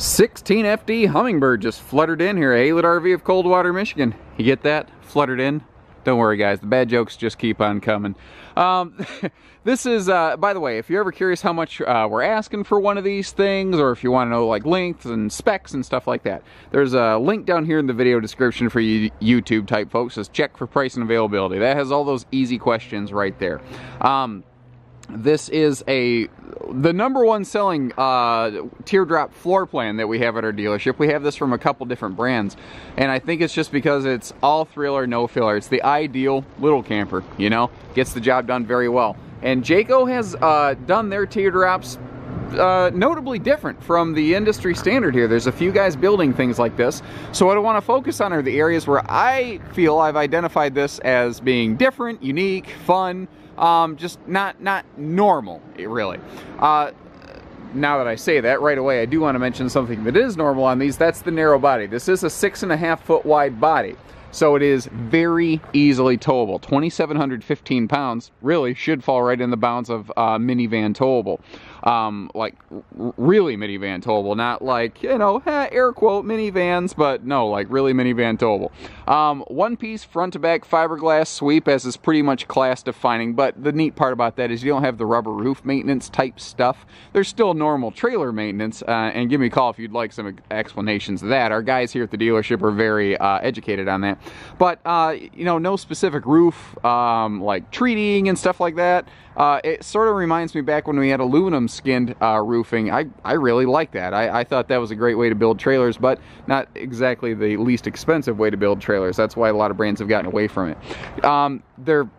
16FD Hummingbird just fluttered in here. Haylett RV of Coldwater, Michigan. You get that? Fluttered in. Don't worry, guys. The bad jokes just keep on coming. This is, by the way, if you're ever curious how much we're asking for one of these things, or if you want to know like lengths and specs and stuff like that, there's a link down here in the video description for you YouTube type folks. It says check for price and availability. That has all those easy questions right there. This is the number one selling teardrop floor plan that we have at our dealership. We have this from a couple different brands, and I think it's just because it's all thrill or no filler. It's the ideal little camper, you know, gets the job done very well. And Jayco has done their teardrops notably different from the industry standard here. There's a few guys building things like this. So what I want to focus on are the areas where I feel I've identified this as being different, unique, fun, just not normal, really. Now that I say that, right away I do want to mention something that is normal on these. That's the narrow body. This is a 6.5 foot wide body, so it is very easily towable. 2,715 pounds really should fall right in the bounds of minivan towable. Like really minivan towable, not like, you know, air quote minivans, but no, like really minivan towable. One piece front to back fiberglass sweep, as is pretty much class defining, but the neat part about that is you don't have the rubber roof maintenance type stuff. There's still normal trailer maintenance, and give me a call if you'd like some explanations of that. Our guys here at the dealership are very educated on that, but you know, no specific roof like treating and stuff like that. It sort of reminds me back when we had aluminum skinned roofing. I really like that. I thought that was a great way to build trailers, but not exactly the least expensive way to build trailers. That's why a lot of brands have gotten away from it. Their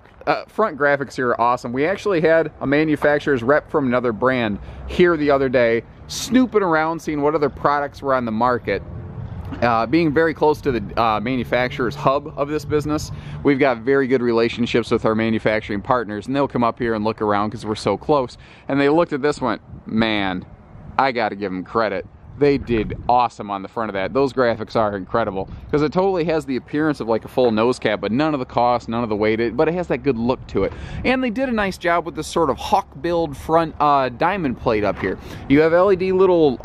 front graphics here are awesome. We actually had a manufacturer's rep from another brand here the other day snooping around, seeing what other products were on the market. Being very close to the manufacturer's hub of this business, we've got very good relationships with our manufacturing partners, and they'll come up here and look around because we're so close. And they looked at this and went, man, I got to give them credit. They did awesome on the front of that. Those graphics are incredible because it totally has the appearance of like a full nose cab, but none of the cost, none of the weight, but it has that good look to it. And they did a nice job with this sort of hawk-billed front diamond plate up here. You have LED little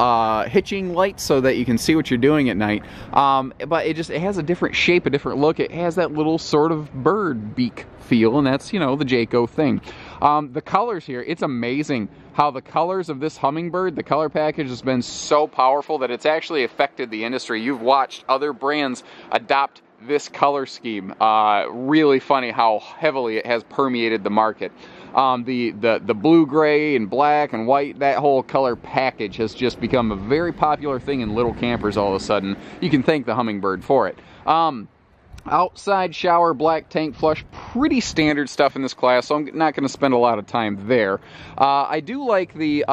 hitching lights so that you can see what you're doing at night, but it has a different shape, a different look. It has that little sort of bird beak feel, and that's, you know, the Jayco thing. The colors here, it's amazing how the colors of this Hummingbird, the color package, has been so powerful that it's actually affected the industry. You've watched other brands adopt this color scheme. Really funny how heavily it has permeated the market. The blue, gray, and black and white, that whole color package has just become a very popular thing in little campers all of a sudden. You can thank the Hummingbird for it. Outside shower, black tank flush, pretty standard stuff in this class, so I'm not going to spend a lot of time there. I do like the,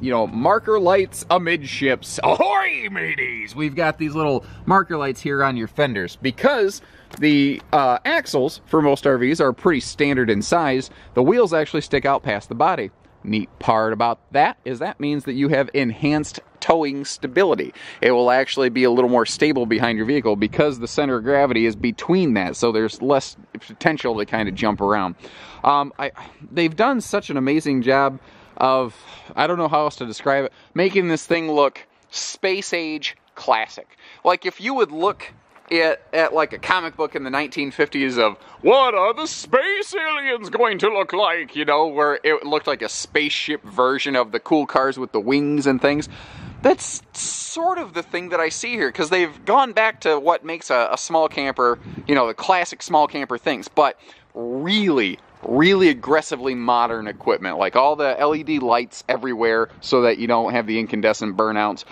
you know, marker lights amidships. Ahoy, mateys! We've got these little marker lights here on your fenders because the axles for most RVs are pretty standard in size. The wheels actually stick out past the body. Neat part about that is that means that you have enhanced towing stability. It will actually be a little more stable behind your vehicle because the center of gravity is between that, so there's less potential to kind of jump around. They've done such an amazing job of, I don't know how else to describe it, making this thing look space age classic. Like if you would look at like a comic book in the 1950s of what are the space aliens going to look like, you know, where it looked like a spaceship version of the cool cars with the wings and things. That's sort of the thing that I see here, because they've gone back to what makes a small camper, you know, the classic small camper things, but really aggressively modern equipment, like all the LED lights everywhere so that you don't have the incandescent burnouts.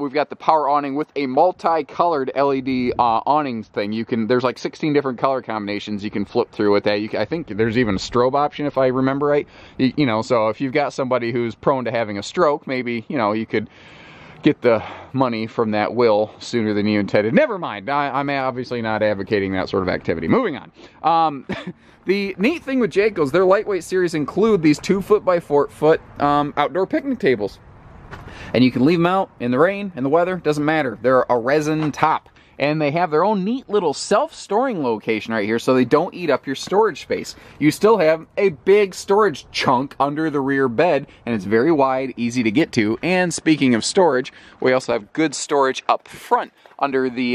We've got the power awning with a multi-colored LED awnings thing. There's like 16 different color combinations you can flip through with that. I think there's even a strobe option if I remember right. You know, so if you've got somebody who's prone to having a stroke, maybe, you know, you could get the money from that will sooner than you intended. Never mind, I'm obviously not advocating that sort of activity. Moving on. The neat thing with Jayco's, their lightweight series include these 2-foot by 4-foot outdoor picnic tables. And you can leave them out in the rain, in the weather, doesn't matter. They're a resin top. and they have their own neat little self-storing location right here so they don't eat up your storage space. You still have a big storage chunk under the rear bed, and it's very wide, easy to get to. And speaking of storage, we also have good storage up front under the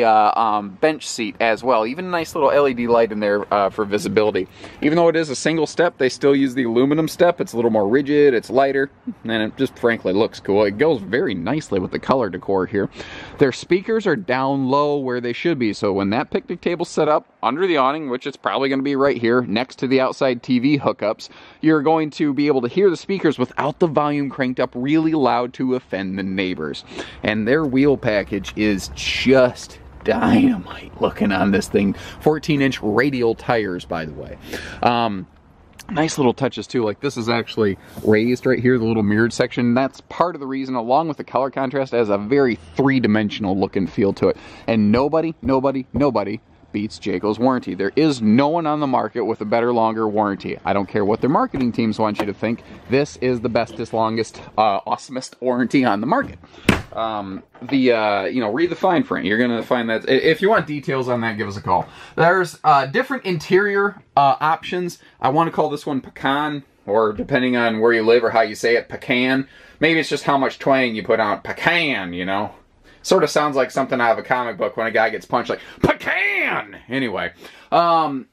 bench seat as well. Even a nice little LED light in there for visibility. Even though it is a single step, they still use the aluminum step. It's a little more rigid, it's lighter, and it just frankly looks cool. It goes very nicely with the color decor here. Their speakers are down low where they should be, so when that picnic table's set up under the awning, which it's probably gonna be right here next to the outside TV hookups, you're going to be able to hear the speakers without the volume cranked up really loud to offend the neighbors. And their wheel package is just dynamite looking on this thing. 14-inch radial tires, by the way. Nice little touches too, like this is actually raised right here, the little mirrored section. That's part of the reason, along with the color contrast, it has a very three-dimensional look and feel to it. And nobody beats Jayco's warranty. There is no one on the market with a better, longer warranty. I don't care what their marketing teams want you to think. This is the bestest, longest, awesomest warranty on the market. Read the fine print. You're gonna find that. If you want details on that, give us a call. There's different interior options. I want to call this one pecan, or depending on where you live or how you say it, pecan. Maybe it's just how much twang you put on it. Pecan, you know. Sort of sounds like something out of a comic book when a guy gets punched, like, pecan! Anyway, the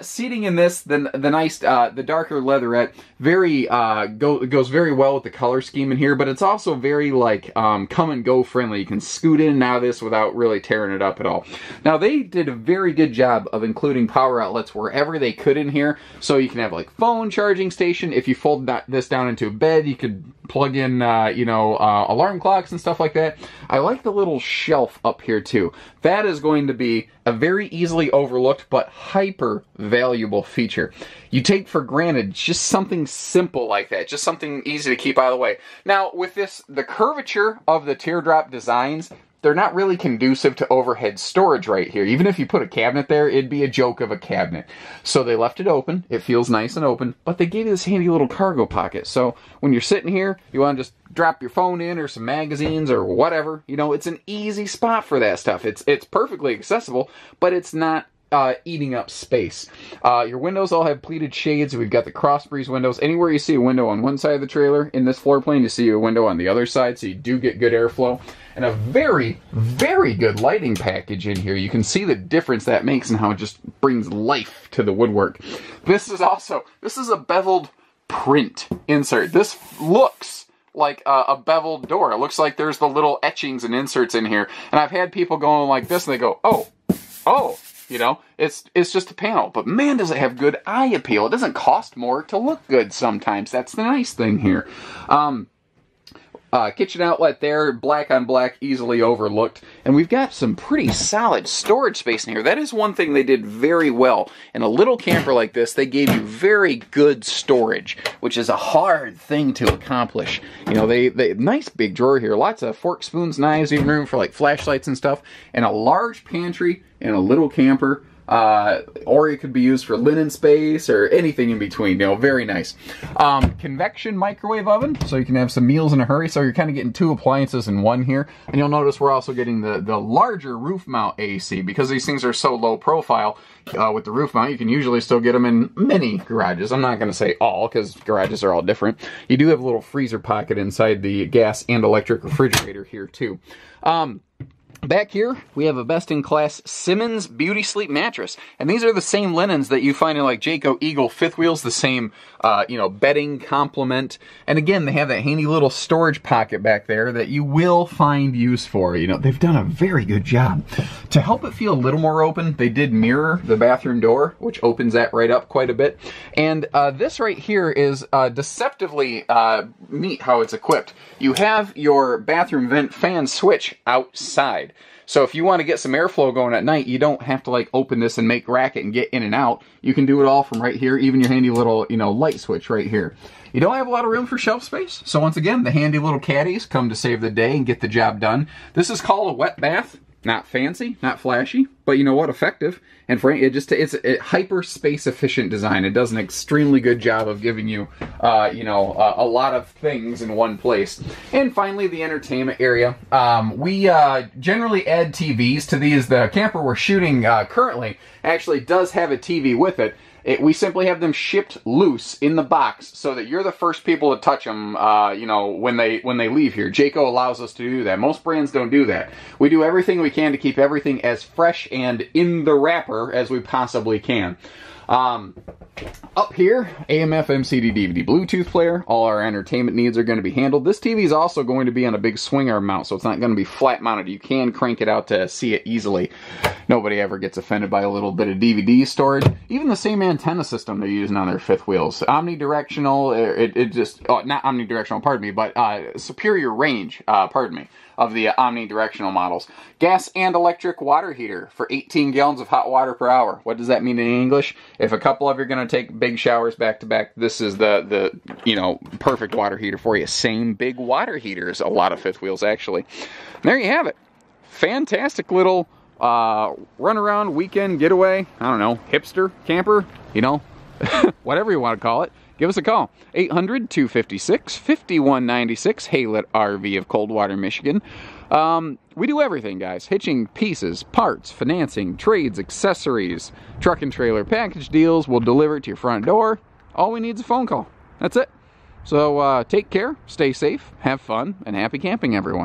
seating in this, the darker leatherette, goes very well with the color scheme in here, but it's also very, like, come and go friendly. You can scoot in and out of this without really tearing it up at all. Now, they did a very good job of including power outlets wherever they could in here, so you can have, like, phone charging station. If you fold this down into a bed, you could plug in, alarm clocks and stuff like that. I like the little shelf up here too. That is going to be a very easily overlooked but hyper valuable feature. You take for granted just something simple like that, just something easy to keep out of the way. Now with this, the curvature of the teardrop designs, they're not really conducive to overhead storage right here. Even if you put a cabinet there, it'd be a joke of a cabinet. So they left it open. It feels nice and open, but they gave you this handy little cargo pocket. So when you're sitting here, you want to just drop your phone in or some magazines or whatever. You know, it's an easy spot for that stuff. It's perfectly accessible, but it's not eating up space. Your windows all have pleated shades. We've got the cross breeze windows. Anywhere you see a window on one side of the trailer in this floor plan, you see a window on the other side, so you do get good airflow. And a very, very good lighting package in here. You can see the difference that makes and how it just brings life to the woodwork. This is a beveled print insert. This looks like a beveled door. It looks like there's the little etchings and inserts in here. And I've had people going like this and they go, oh. You know, it's just a panel, but man, does it have good eye appeal. It doesn't cost more to look good sometimes. That's the nice thing here. Kitchen outlet there, black on black, easily overlooked. And we've got some pretty solid storage space in here. That is one thing they did very well. In a little camper like this, they gave you very good storage, which is a hard thing to accomplish. You know, they nice big drawer here. Lots of forks, spoons, knives, even room for like flashlights and stuff. And a large pantry in a little camper. Or it could be used for linen space or anything in between, you know, very nice. Convection microwave oven, so you can have some meals in a hurry, so you're kind of getting two appliances in one here. And you'll notice we're also getting the larger roof mount AC, because these things are so low profile with the roof mount, you can usually still get them in many garages. I'm not going to say all, because garages are all different. You do have a little freezer pocket inside the gas and electric refrigerator here too. Back here, we have a best-in-class Simmons Beauty Sleep mattress. And these are the same linens that you find in like Jayco Eagle fifth wheels, the same, bedding complement. And again, they have that handy little storage pocket back there that you will find use for. You know, they've done a very good job. To help it feel a little more open, they did mirror the bathroom door, which opens that right up quite a bit. And this right here is deceptively neat how it's equipped. You have your bathroom vent fan switch outside. So if you want to get some airflow going at night, you don't have to like open this and make racket and get in and out. You can do it all from right here, even your handy little, you know, light switch right here. You don't have a lot of room for shelf space. So once again, the handy little caddies come to save the day and get the job done. This is called a wet bath. Not fancy, not flashy, but you know what? Effective. And for it's a hyper space efficient design. It does an extremely good job of giving you, a lot of things in one place. And finally, the entertainment area. We generally add TVs to these. The camper we're shooting currently actually does have a TV with it. We simply have them shipped loose in the box so that you're the first people to touch them, when they leave here. Jayco allows us to do that. Most brands don't do that. We do everything we can to keep everything as fresh and in the wrapper as we possibly can. Up here, AM, FM, CD, DVD, Bluetooth player. All our entertainment needs are going to be handled. This TV is also going to be on a big swing arm mount, so it's not going to be flat mounted. You can crank it out to see it easily. Nobody ever gets offended by a little bit of DVD storage. Even the same antenna system they're using on their fifth wheels. Omnidirectional, not omnidirectional, pardon me, but superior range, pardon me, of the omnidirectional models. Gas and electric water heater for 18 gallons of hot water per hour. What does that mean in English? If a couple of you are going to take big showers back to back, this is the perfect water heater for you. Same big water heaters, a lot of fifth wheels actually. And there you have it. Fantastic little run around weekend getaway. I don't know, hipster camper, whatever you want to call it. Give us a call, 800-256-5196, Haylett RV of Coldwater, Michigan. We do everything, guys. Hitching, pieces, parts, financing, trades, accessories, truck and trailer package deals. We'll deliver it to your front door. All we need is a phone call. That's it. So take care, stay safe, have fun, and happy camping, everyone.